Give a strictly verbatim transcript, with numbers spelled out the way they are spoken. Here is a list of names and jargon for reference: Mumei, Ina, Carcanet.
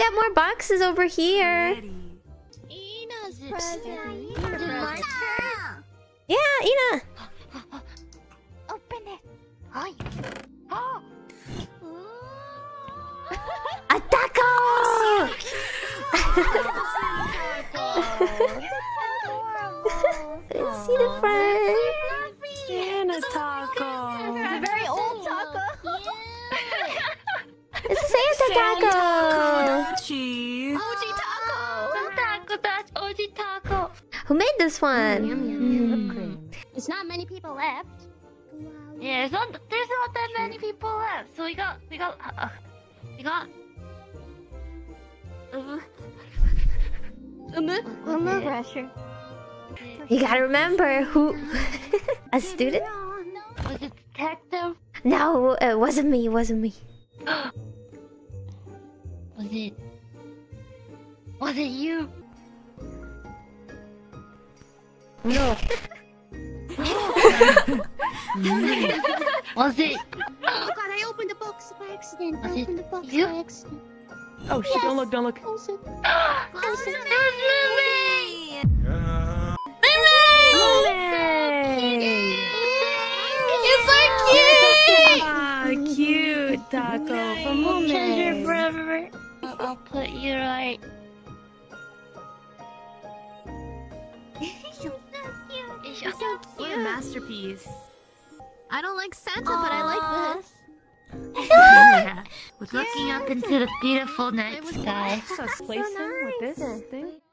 got more boxes over here. Ina's present. Yeah, Ina. Open it. A taco! Let's see the front. Ina taco. It's a very old taco. It's a Santa taco. Santa cheese. O G taco. Santa taco. O G taco. Who made this one? Yum, yum, yum. Mm. It's not many people left. Wow. Yeah, it's not, there's not that many people left. So we got, we got, uh, we got. Uh, One pressure. You gotta remember who. A student? Was it detective? No, it wasn't me. It wasn't me. Was it? Was it you? No. Was it? Oh god, I opened the box by accident. I opened the box you? by accident. Oh shit, yes. Don't look, don't look. Close it. Close it. It was Mumei! Yeah. Mumei! Mumei! It's so cute! It's so cute! Oh, cute taco from Mumei. Treasure forever. I'll put you right. It's so cute. It's so cute. What a masterpiece. I don't like Santa, aww, but I like this. Yeah. Looking up into the beautiful night sky. So, so nice. With this thing.